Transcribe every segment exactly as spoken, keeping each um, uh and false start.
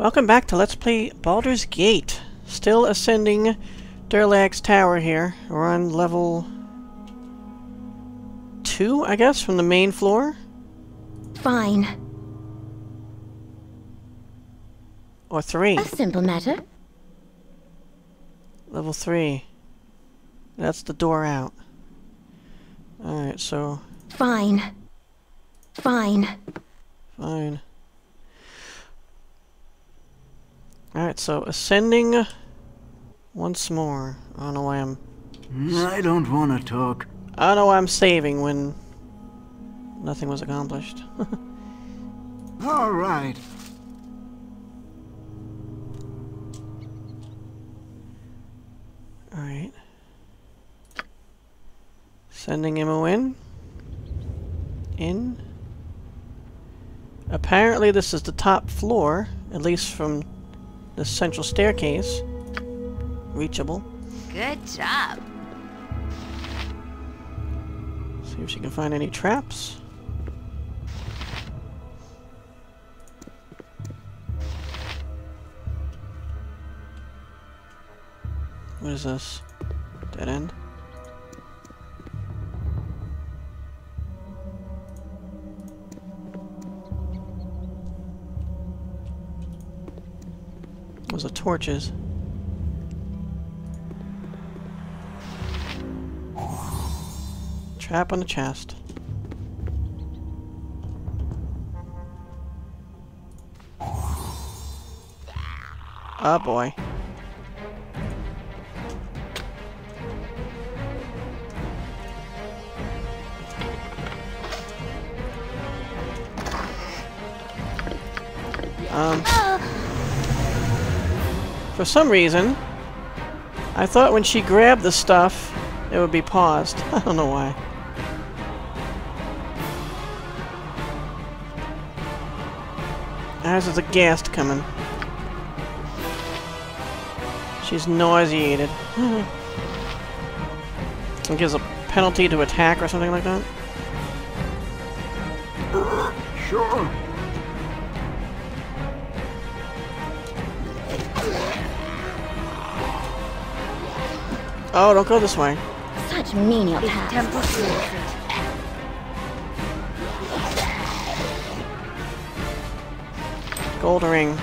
Welcome back to Let's Play Baldur's Gate. Still ascending Durlag's tower here. We're on level two, I guess, from the main floor. Fine. Or three. A simple matter. Level three. That's the door out. Alright, so... Fine. Fine. Fine. Alright, so ascending once more. I don't know why I'm... I don't want to talk. I don't know why I'm saving when nothing was accomplished. Alright. Alright. Sending him in. In. Apparently this is the top floor, at least from... the central staircase. Reachable. Good job. See if she can find any traps. What is this? Dead end? Those are torches. Trap on the chest. Oh boy. Um... For some reason, I thought when she grabbed the stuff, it would be paused. I don't know why. As is a ghast coming. She's nauseated. It gives a penalty to attack or something like that. Sure. Oh, don't go this way. Such menial Tempus. Gold ring.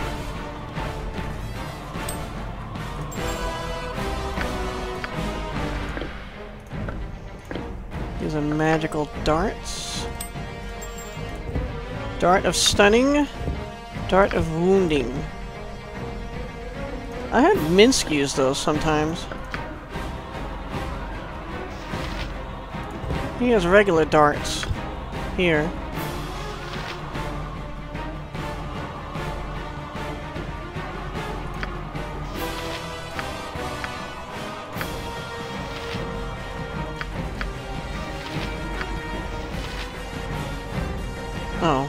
These are magical darts. Dart of stunning. Dart of wounding. I had Minsc use those sometimes. He has regular darts here. Oh.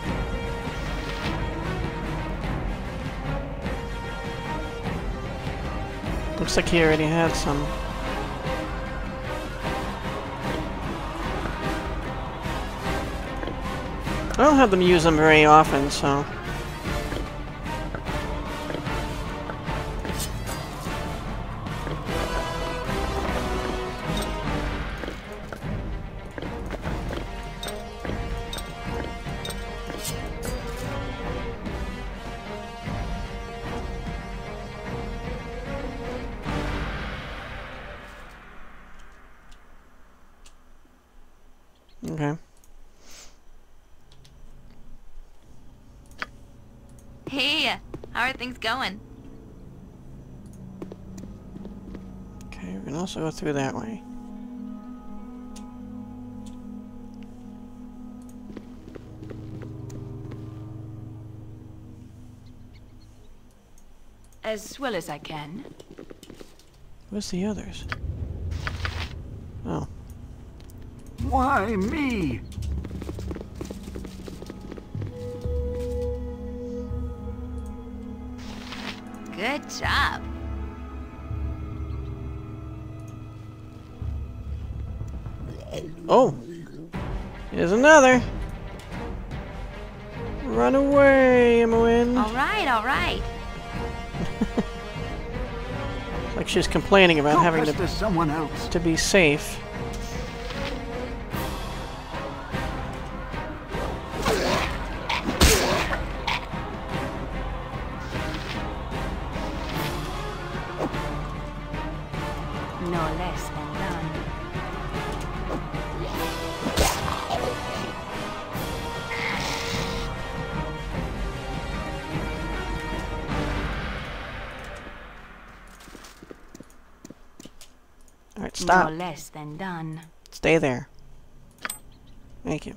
Looks like he already had some. I don't have them use them very often, so... Okay. Hey, how are things going? Okay, we can also go through that way. As well as I can. Where's the others? Oh. Why me? Good job. Oh, here's another. Run away, Emoin. All right, all right. pictures complaining about having to, someone else. to be safe. Stop. No less than done. Stay there. Thank you.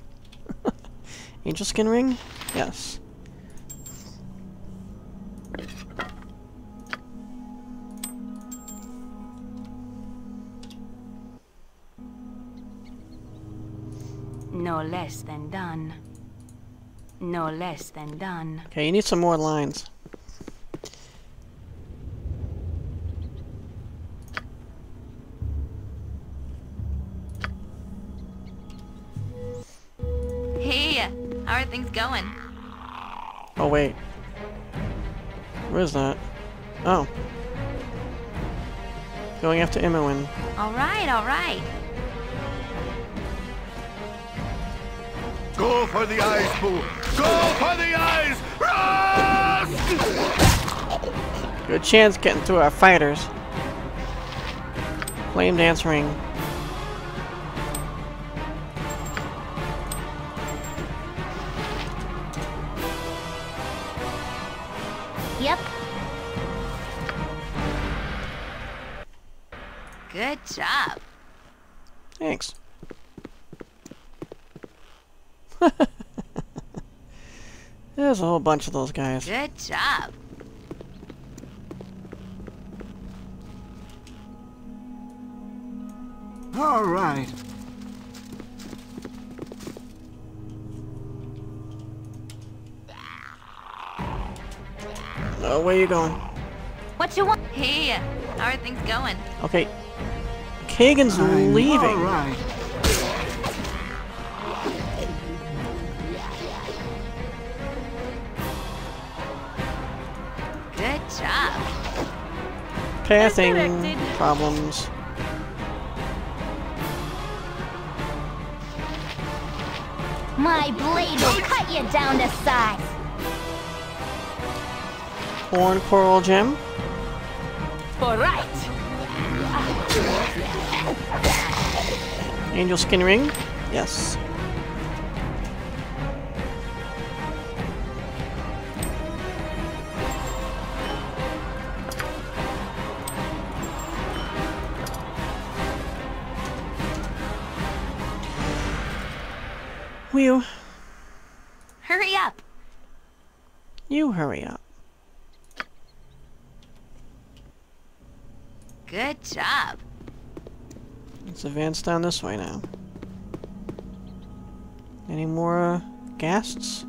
Angel skin ring? Yes. No less than done. No less than done. Okay, you need some more lines. How are things going? Oh wait. Where is that? Oh. Going after Imowin. Alright, alright. Go for the eyes, fool! Go for the eyes! Run! Good chance getting through our fighters. Flame dance ring. Yep. Good job. Thanks. There's a whole bunch of those guys. Good job. All right. Oh, where you going? What you want? Hey, how are things going? Okay. Kagan's I'm leaving. All right. Good job. Passing problems. My blade will cut you down to size. Horn coral gem. All right. Angel skin ring. Yes. Will. Hurry up. You hurry up. Good job. Let's advance down this way now. Any more uh, ghasts?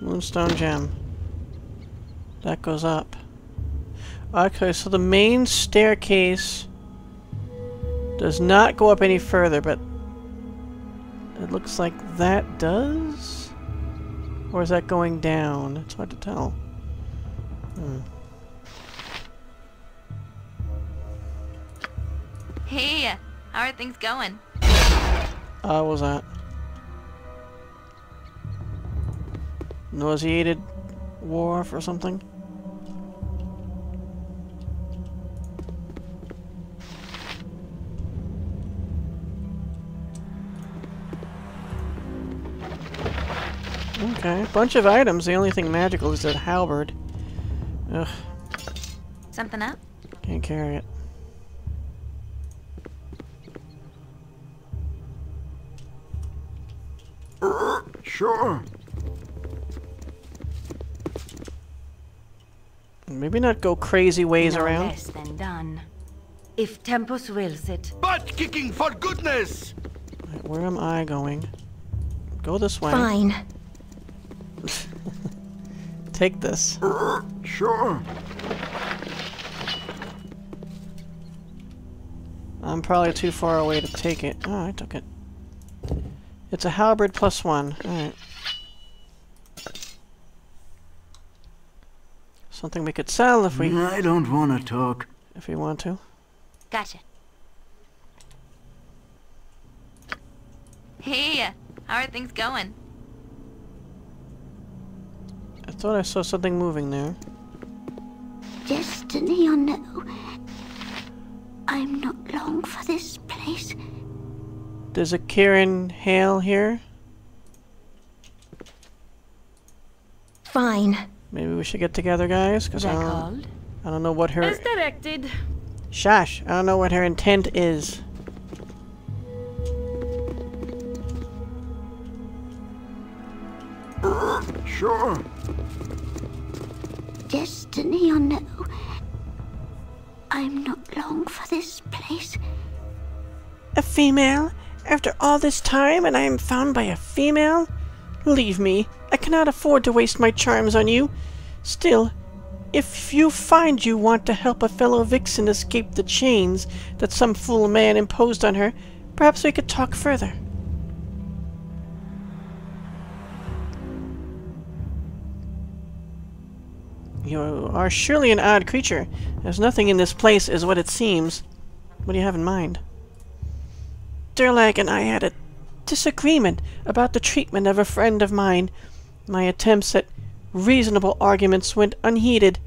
Moonstone gem. That goes up. Okay, so the main staircase does not go up any further, but it looks like that does? Or is that going down? It's hard to tell. Hmm. Hey, how are things going? Uh, what was that? Nauseated wharf or something? Okay, bunch of items. The only thing magical is that halberd. Ugh. Something up? Can't carry it. Uh, sure. Maybe not go crazy ways no around. Less than done. If Tempus wills it. Butt kicking for goodness! Right, where am I going? Go this way. Fine. Take this. Uh, sure. I'm probably too far away to take it. Oh, I took it. It's a halberd plus one. Alright. Something we could sell if we... I don't want to talk. If we want to. Gotcha. Hey, how are things going? I thought I saw something moving there. Destiny or no, I'm not long for this place. There's a Kirinhale here. Fine. Maybe we should get together, guys, because I, I don't know what her... As directed. Shush. I don't know what her intent is. Uh, sure. Destiny or no, I'm not long for this place. A female? After all this time and I am found by a female? Leave me. I cannot afford to waste my charms on you. Still, if you find you want to help a fellow vixen escape the chains that some fool man imposed on her, perhaps we could talk further. You are surely an odd creature. There's nothing in this place is what it seems. What do you have in mind? Durlag and I had a disagreement about the treatment of a friend of mine. My attempts at reasonable arguments went unheeded,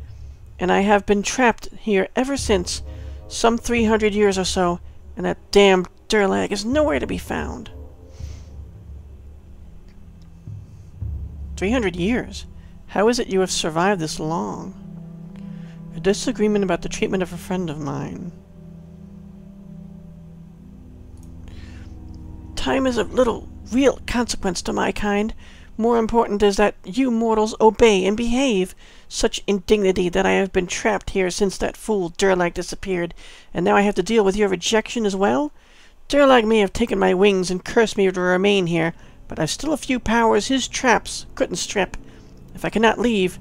and I have been trapped here ever since, some three hundred years or so, and that damned Durlag is nowhere to be found. Three hundred years? How is it you have survived this long? A disagreement about the treatment of a friend of mine. Time is of little real consequence to my kind. More important is that you mortals obey and behave. Such indignity that I have been trapped here since that fool Durlag disappeared, and now I have to deal with your rejection as well? Durlag may have taken my wings and cursed me to remain here, but I've still a few powers his traps couldn't strip. If I cannot leave,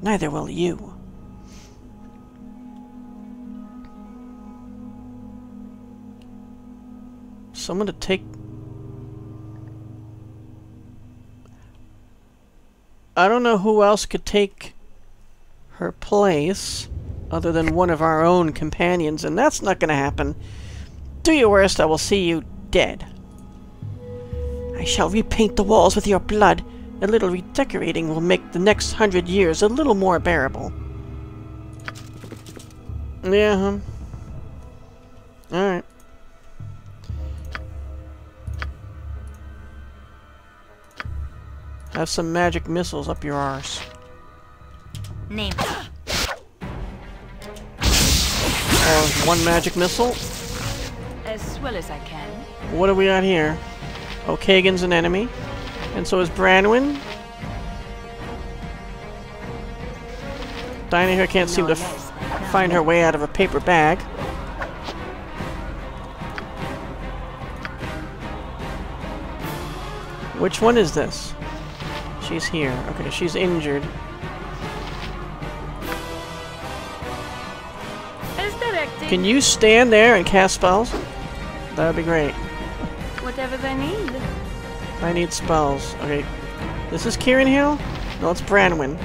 neither will you. Someone to take... I don't know who else could take her place other than one of our own companions, and that's not gonna happen. Do your worst, I will see you dead. I shall repaint the walls with your blood. A little redecorating will make the next hundred years a little more bearable. Yeah, huh? Alright. Have some magic missiles up your arse. Name. Or one magic missile. As well as I can. What do we got here? Oh, Kagain's an enemy. And so is Branwen. Dinah here can't seem to f find her way out of a paper bag. Which one is this? She's here. Okay, she's injured. Can you stand there and cast spells? That would be great. Whatever they need. I need spells. Okay. This is Kirinhale? No, it's Branwen.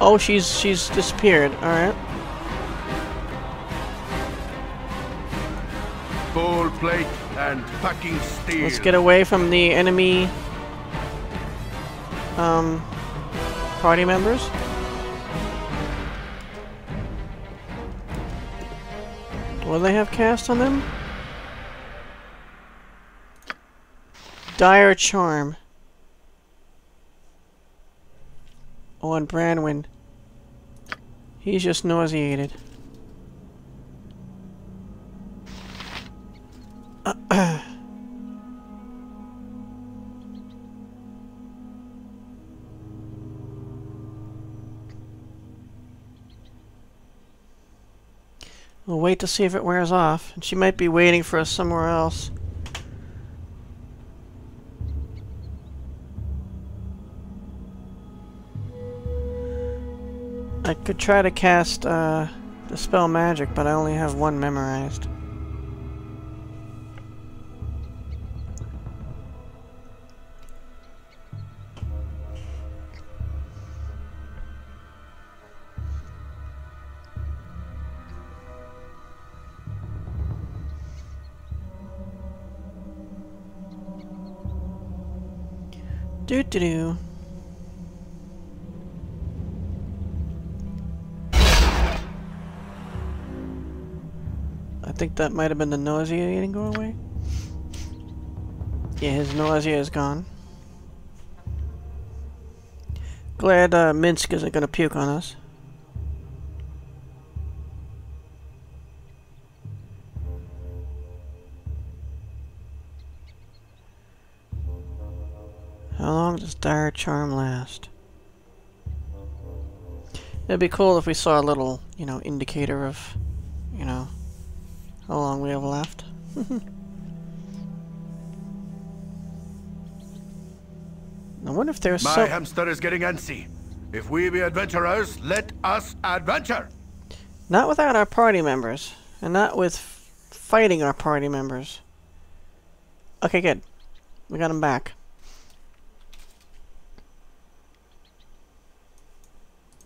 Oh, she's she's disappeared. Alright. Full plate. And fucking steel. Let's get away from the enemy um, party members. What do they have cast on them? Dire Charm. Oh, and Branwen. He's just nauseated. We'll wait to see if it wears off, and she might be waiting for us somewhere else. I could try to cast uh, Dispel Magic, but I only have one memorized. Do do do. I think that might have been the nausea didn't go away. Yeah, his nausea is gone. Glad uh, Minsc isn't gonna puke on us. How long does Dire Charm last? It'd be cool if we saw a little, you know, indicator of, you know, how long we have left. I wonder if there's. My so hamster is getting antsy. If we be adventurers, let us adventure. Not without our party members, and not with fighting our party members. Okay, good. We got him back.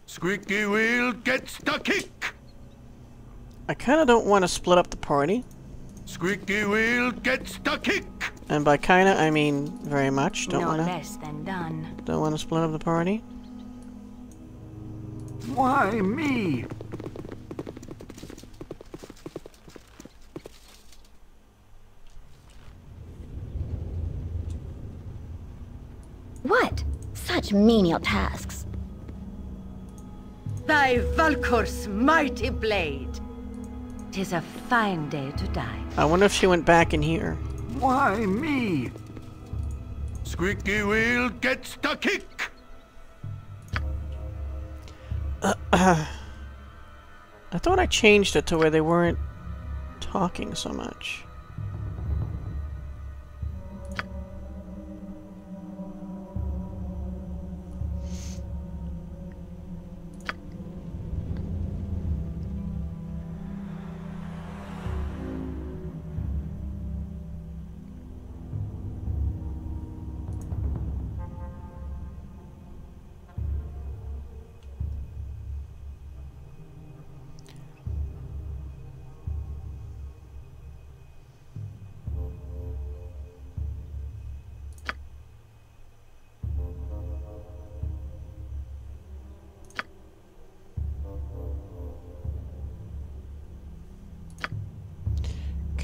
Squeaky wheel gets the kick! I kinda don't want to split up the party. Squeaky wheel gets the kick! And by kinda, I mean very much. Don't no wanna, less than done. Don't wanna split up the party. Why me? What? Such menial tasks. Thy Valkyr's mighty blade. 'Tis a fine day to die. I wonder if she went back in here. Why me? Squeaky wheel gets the kick. Uh, uh, I thought I changed it to where they weren't talking so much.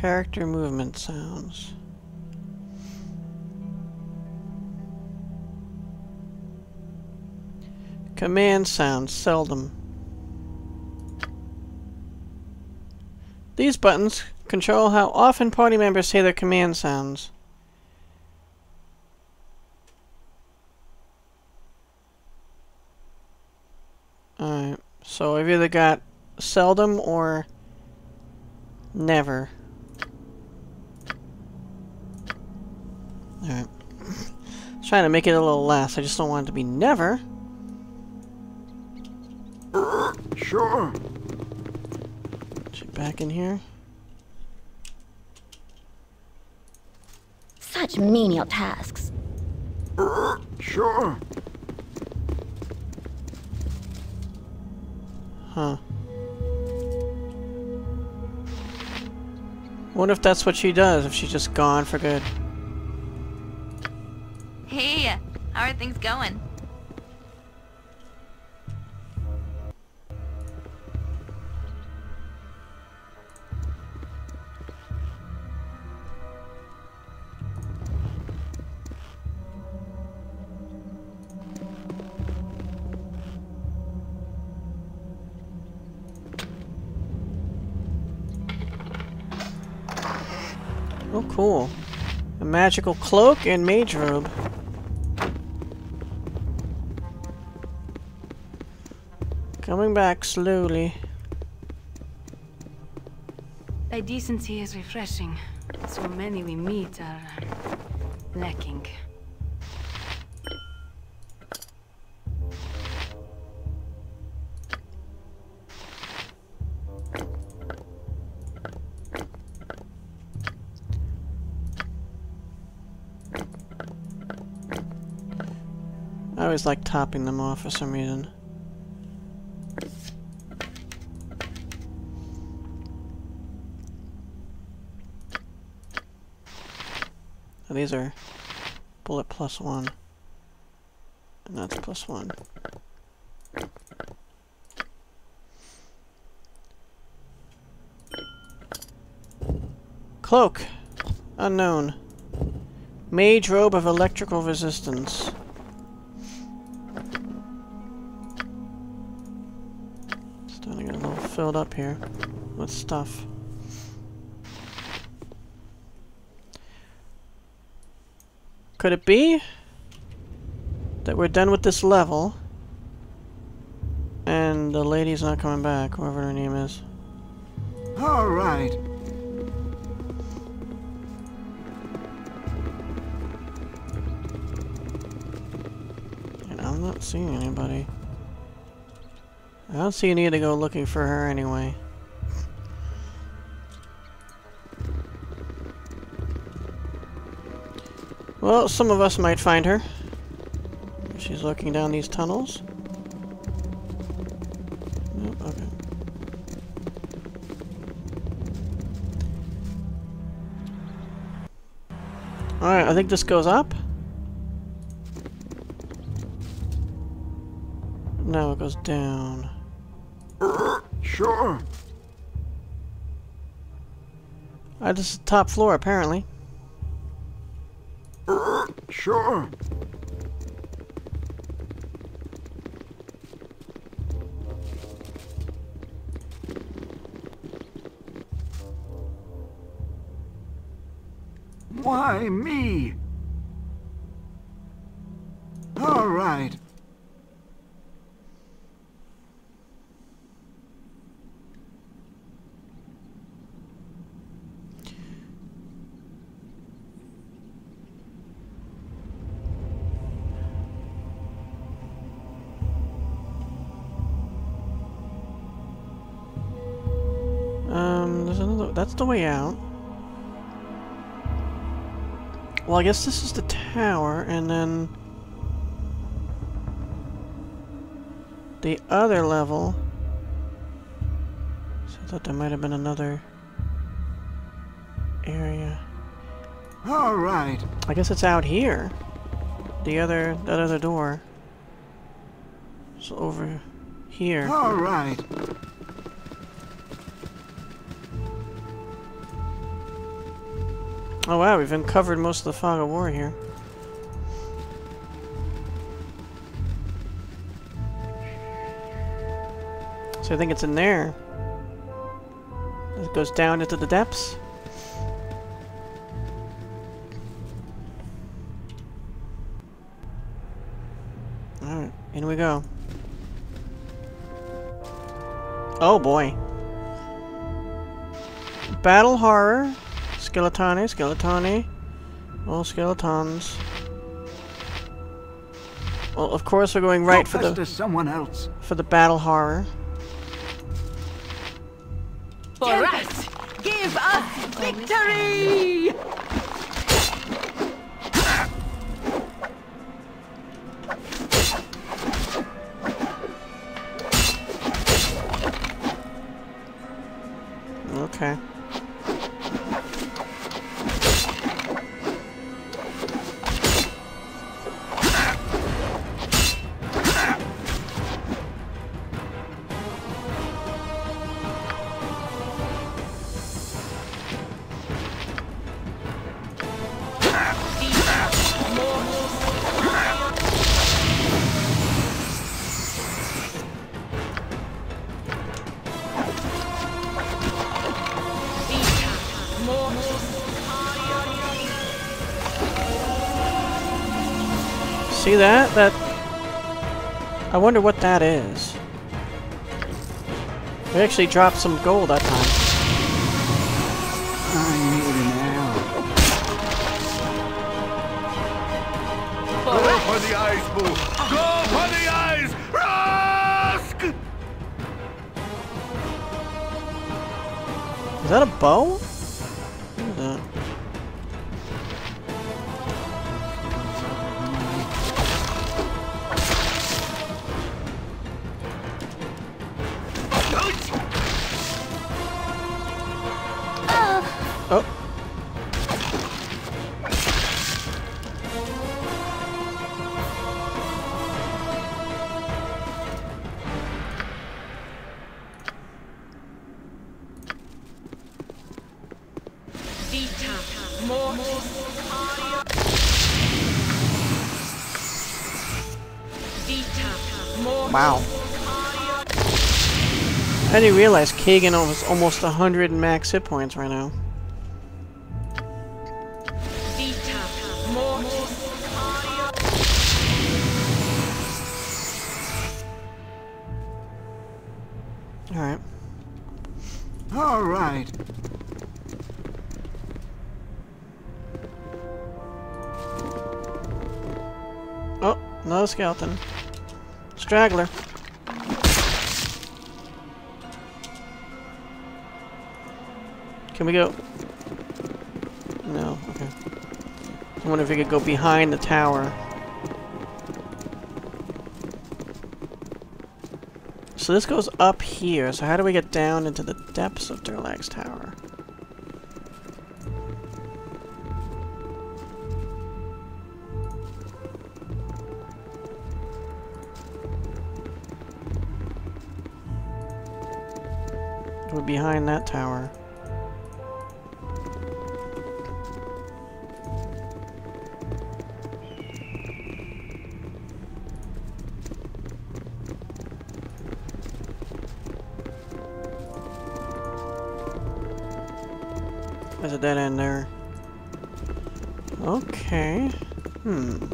Character movement sounds. Command sounds seldom. These buttons control how often party members say their command sounds. Alright, so I've either got seldom or never. Alright. Trying to make it a little less. I just don't want it to be never. Uh, sure. Check back in here. Such menial tasks. Uh, sure. Huh. Wonder if that's what she does, if she's just gone for good. Hey, how are things going? Oh, cool. A magical cloak and mage robe. Coming back slowly. Thy decency is refreshing. So many we meet are lacking. I always like topping them off for some reason. Oh, these are bullet plus one. And that's plus one. Cloak! Unknown. Mage robe of electrical resistance. Starting to get a little filled up here with stuff. Could it be that we're done with this level and the lady's not coming back, whoever her name is? All right. I'm not seeing anybody. I don't see a need to go looking for her anyway. Well, some of us might find her. She's looking down these tunnels. Nope, okay. Alright, I think this goes up. No, it goes down. Sure. Uh, this is the top floor, apparently. Uh, sure. Why me? All right. That's the way out. Well, I guess this is the tower, and then the other level. So I thought there might have been another area. All right. I guess it's out here. The other, that other door. So over here. All right. Oh wow, we've uncovered most of the fog of war here. So I think it's in there. It goes down into the depths. Alright, in we go. Oh boy. Battle horror. Skeletani, Skeletani, all skeletons. Well, of course we're going right for the someone else for the battle horror. For us, give us victory! Okay. See that? That... I wonder what that is. We actually dropped some gold that time. I need an arrow. Go for the eyes, boo! Go for the eyes! Rask! Is that a bow? What is that? Wow. I didn't realize Kagain was almost one hundred max hit points right now. Alright. Alright. Oh, another skeleton. Straggler. Can we go? No, okay. I wonder if we could go behind the tower. So this goes up here, so how do we get down into the depths of Durlag's tower? We're behind that tower. There's a dead end there. Okay. Hmm.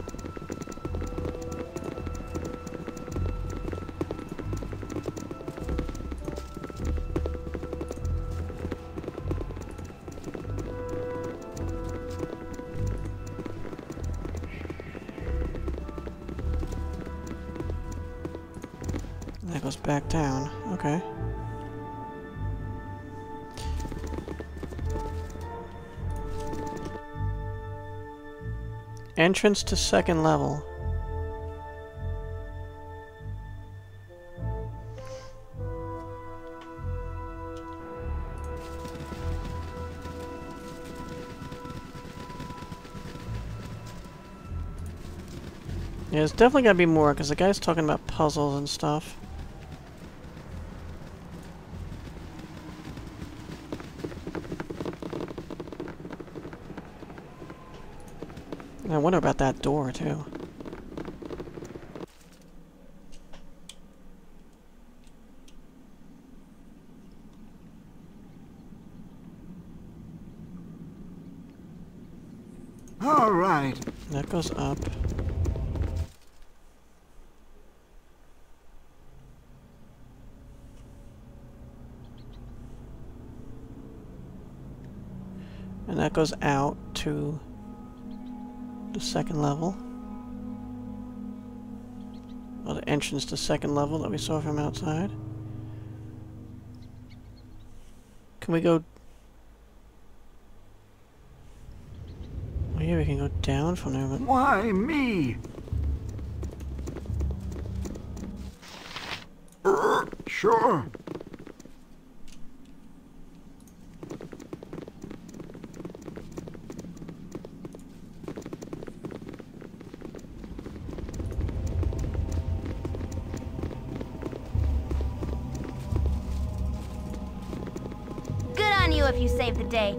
That goes back down. Okay. Entrance to second level. Yeah, there's definitely gotta be more, because the guy's talking about puzzles and stuff. I wonder about that door, too. All right. That goes up. And that goes out to the second level. Well, the entrance to second level that we saw from outside. Can we go... Well, yeah, we can go down from there, but... Why me? Uh, sure. If you save the day.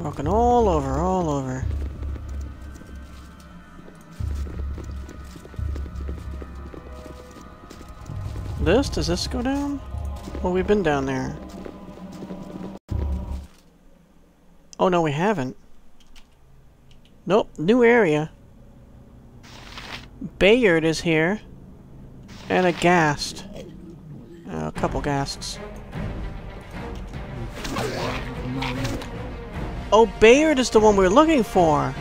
Walking all over, all over. This? Does this go down? Well, we've been down there. Oh no, we haven't. Nope, new area. Bayard is here. And a ghast. Oh, a couple ghasts. Oh, Bayard is the one we're looking for!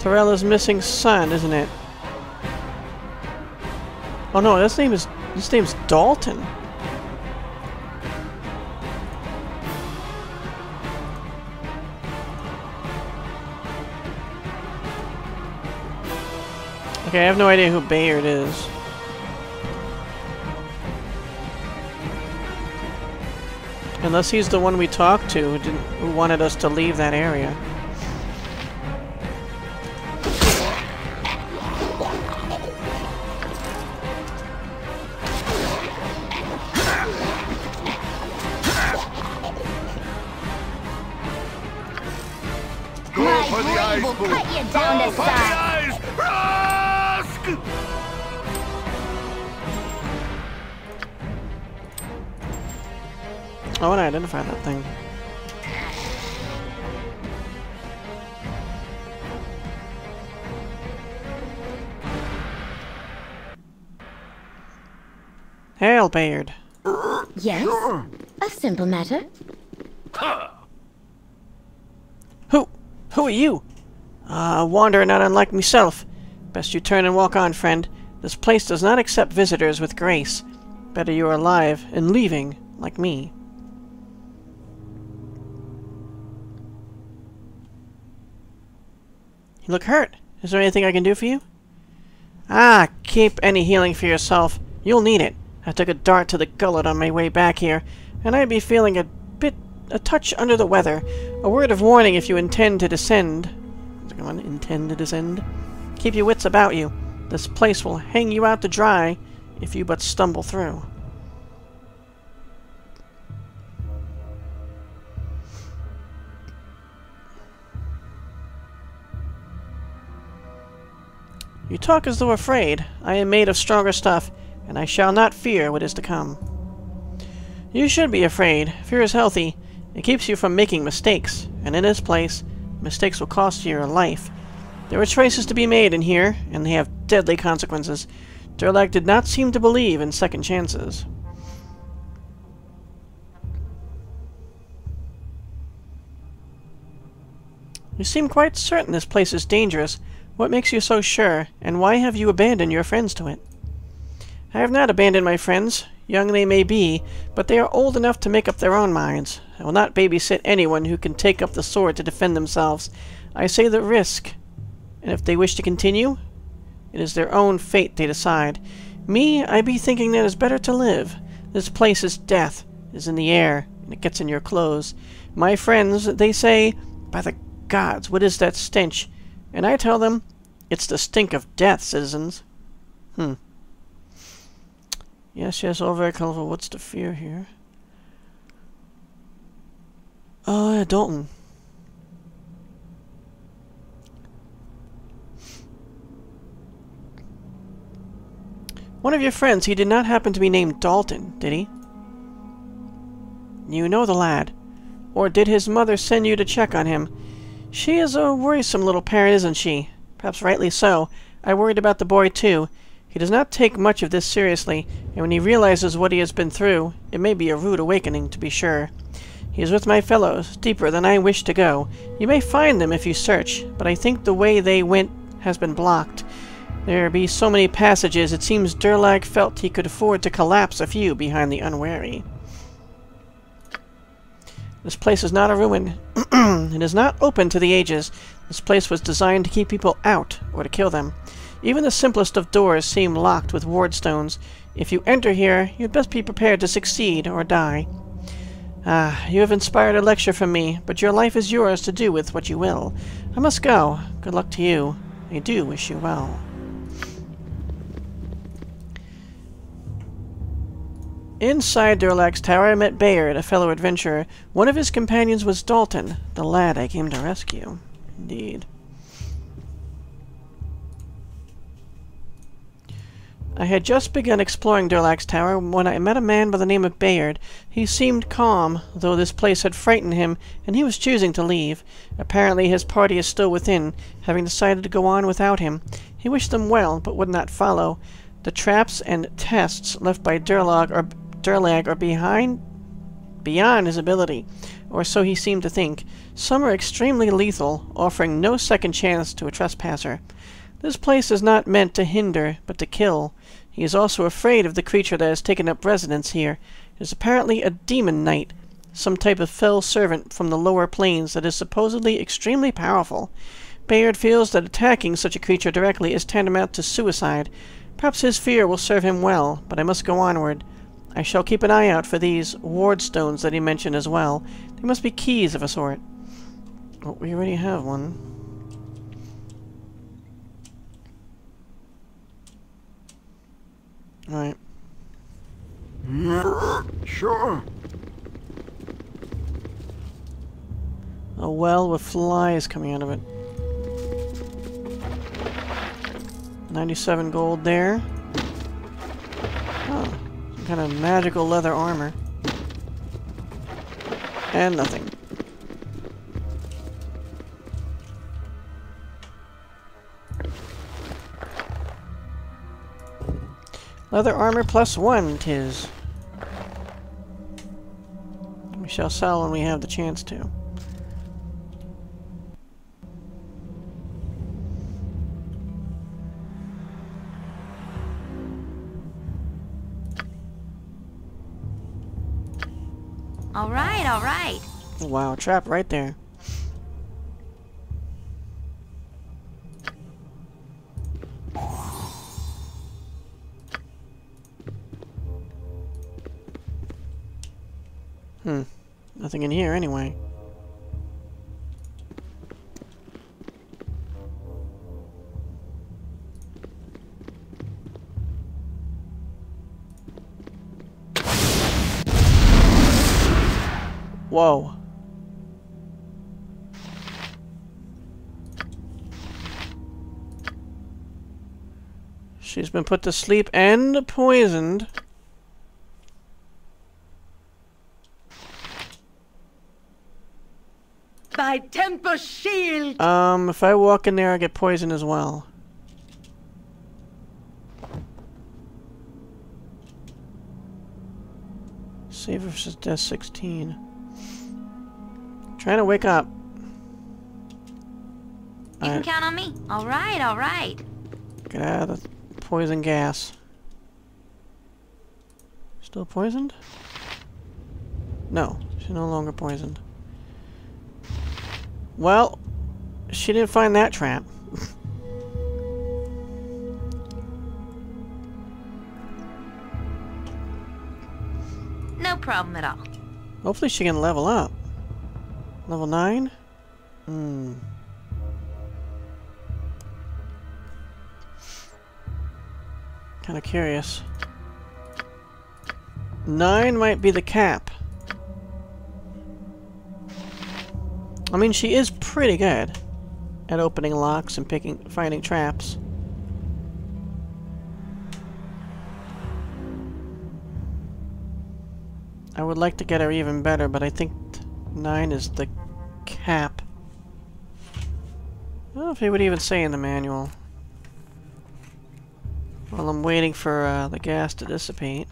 Torella's missing son, isn't it? Oh no, his name is... his name's Dalton. Okay, I have no idea who Bayard is. Unless he's the one we talked to who, didn't, who wanted us to leave that area. available. Cut you down to size. I want to identify that thing. Hail, Bayard. Yes? A simple matter. Who? Who are you? A uh, wanderer not unlike myself. Best you turn and walk on, friend. This place does not accept visitors with grace. Better you are alive and leaving, like me. You look hurt. Is there anything I can do for you? Ah, keep any healing for yourself. You'll need it. I took a dart to the gullet on my way back here, and I'd be feeling a bit, a touch under the weather. A word of warning if you intend to descend. Come on, intend to descend? Keep your wits about you. This place will hang you out to dry if you but stumble through. You talk as though afraid. I am made of stronger stuff, and I shall not fear what is to come. You should be afraid. Fear is healthy. It keeps you from making mistakes, and in this place, mistakes will cost you your life. There were choices to be made in here, and they have deadly consequences. Durlag did not seem to believe in second chances. You seem quite certain this place is dangerous. What makes you so sure, and why have you abandoned your friends to it? I have not abandoned my friends. Young they may be, but they are old enough to make up their own minds. I will not babysit anyone who can take up the sword to defend themselves. I say the risk, and if they wish to continue, it is their own fate they decide. Me, I be thinking that it is better to live. This place is death, it is in the air, and it gets in your clothes. My friends, they say, by the gods, what is that stench? And I tell them, it's the stink of death, citizens. Hmm. Yes, yes, all very colorful. What's the fear here? Oh, yeah, Dalton. One of your friends, he did not happen to be named Dalton, did he? You know the lad. Or did his mother send you to check on him? She is a worrisome little parent, isn't she? Perhaps rightly so. I worried about the boy, too. He does not take much of this seriously, and when he realizes what he has been through, it may be a rude awakening, to be sure. He is with my fellows, deeper than I wish to go. You may find them if you search, but I think the way they went has been blocked. There be so many passages, it seems Durlag felt he could afford to collapse a few behind the unwary. This place is not a ruin. It is not open to the ages. This place was designed to keep people out, or to kill them. Even the simplest of doors seem locked with wardstones. If you enter here, you'd best be prepared to succeed or die. Ah, you have inspired a lecture from me, but your life is yours to do with what you will. I must go. Good luck to you. I do wish you well. Inside Durlag's tower, I met Bayard, a fellow adventurer. One of his companions was Dalton, the lad I came to rescue. Indeed. I had just begun exploring Durlag's tower when I met a man by the name of Bayard. He seemed calm, though this place had frightened him, and he was choosing to leave. Apparently his party is still within, having decided to go on without him. He wished them well, but would not follow. The traps and tests left by Durlag are, Durlag are behind, beyond his ability, or so he seemed to think. Some are extremely lethal, offering no second chance to a trespasser. This place is not meant to hinder, but to kill. He is also afraid of the creature that has taken up residence here. It is apparently a demon knight, some type of fell servant from the lower planes that is supposedly extremely powerful. Bayard feels that attacking such a creature directly is tantamount to suicide. Perhaps his fear will serve him well, but I must go onward. I shall keep an eye out for these wardstones that he mentioned as well. They must be keys of a sort. Oh, we already have one. Alright. Sure. A well with flies coming out of it. ninety-seven gold there. Oh, some kind of magical leather armor. And nothing. Leather armor plus one, tis. We shall sell when we have the chance to. All right, all right. Wow, trap right there. Hmm. Nothing in here anyway. Whoa. She's been put to sleep and poisoned. By Tempus shield. Um, if I walk in there, I get poisoned as well. Save versus death sixteen. Trying to wake up. You can count on me. All right, all right. Get out of the poison gas. Still poisoned? No, she's no longer poisoned. Well, she didn't find that trap. No problem at all. Hopefully she can level up. Level nine? Hmm. Kinda curious. Nine might be the cap. I mean, she is pretty good at opening locks and picking, finding traps. I would like to get her even better, but I think nine is the cap. I don't know if it would even say in the manual. While I'm waiting for uh, the gas to dissipate,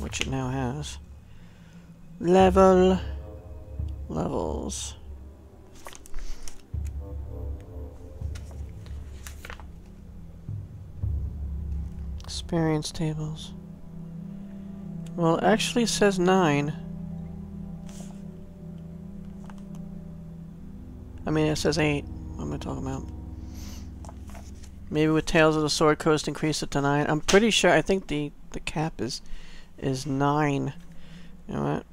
which it now has. Level. Levels. Experience tables. Well, it actually says nine. I mean, it says eight. What am I talking about? Maybe with Tales of the Sword Coast, increase it to nine. I'm pretty sure. I think the the cap is is nine. You know what?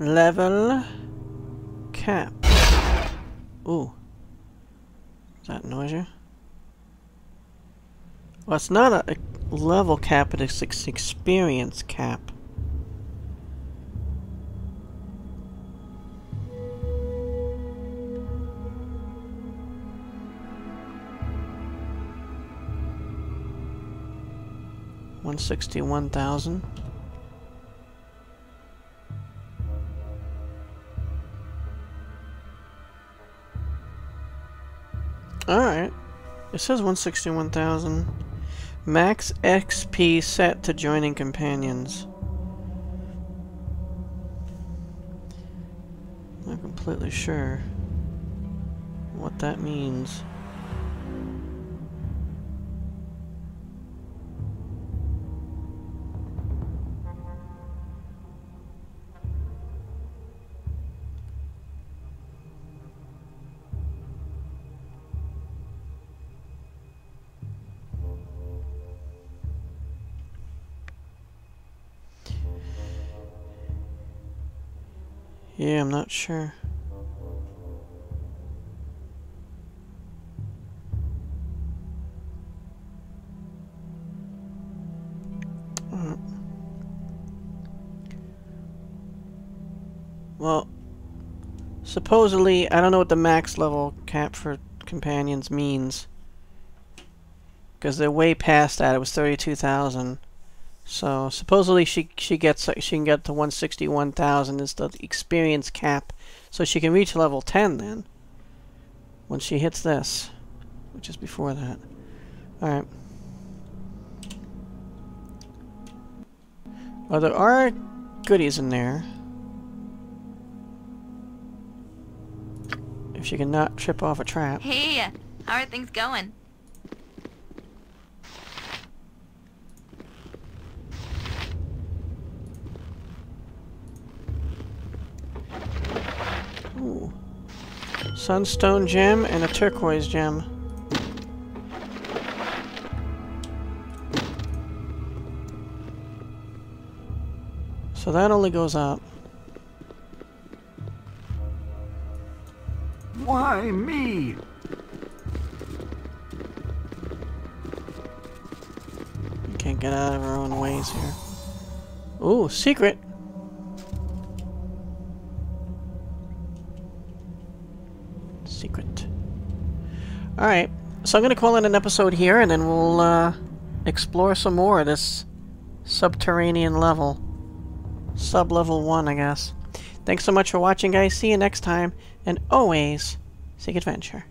Level cap. Ooh. Is that noisier? Well, it's not a, a level cap, it's an experience cap. One sixty one thousand. Alright. It says one hundred sixty-one thousand. Max X P set to joining companions. Not completely sure what that means. Yeah, I'm not sure. Supposedly, I don't know what the max level cap for companions means. Because they're way past that. It was thirty-two thousand. So supposedly she she gets she can get to one hundred sixty-one thousand is the experience cap. So she can reach level ten then. When she hits this, which is before that. All right. Well, there are goodies in there. If she can not trip off a trap. Hey, how are things going? Ooh. Sunstone gem and a turquoise gem. So that only goes up. Why me? We can't get out of our own ways here. Ooh, secret! Secret. Alright, so I'm gonna call it an episode here and then we'll uh, explore some more of this subterranean level. Sub-level one, I guess. Thanks so much for watching, guys. See you next time. And always, seek adventure.